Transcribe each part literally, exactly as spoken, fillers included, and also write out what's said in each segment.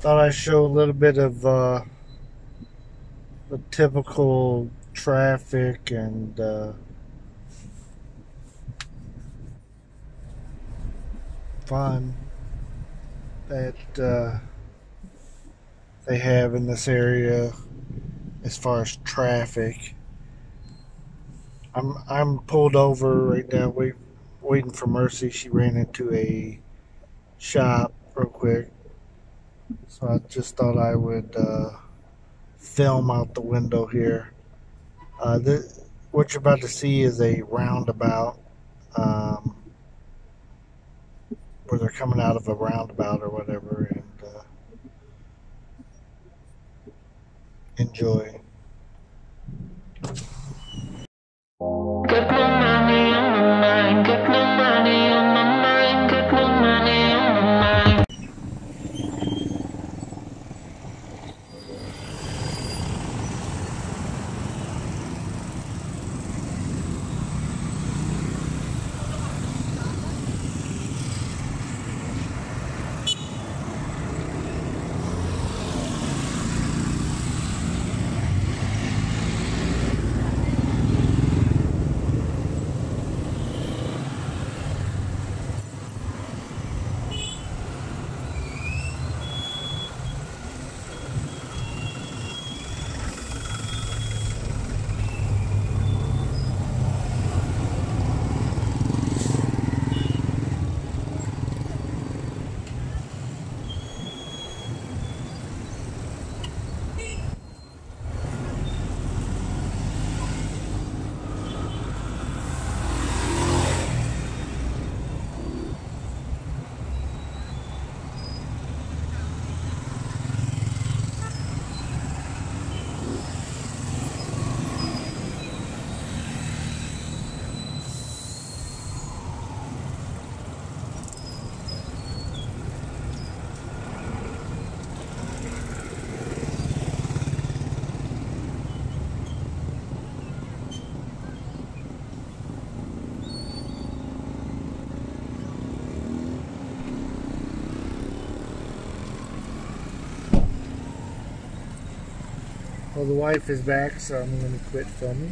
Thought I'd show a little bit of uh, the typical traffic and uh, fun that uh, they have in this area as far as traffic. I'm I'm pulled over right now, wait, waiting for Mercy. She ran into a shop real quick, so I just thought I would uh, film out the window here. Uh, this, what you're about to see is a roundabout, um, where they're coming out of a roundabout or whatever, and uh, enjoy. Well, the wife is back, so I'm going to quit filming.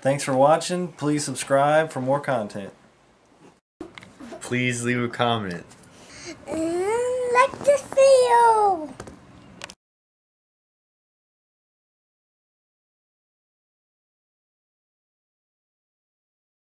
Thanks for watching. Please subscribe for more content. Please leave a comment. Mm, like this video.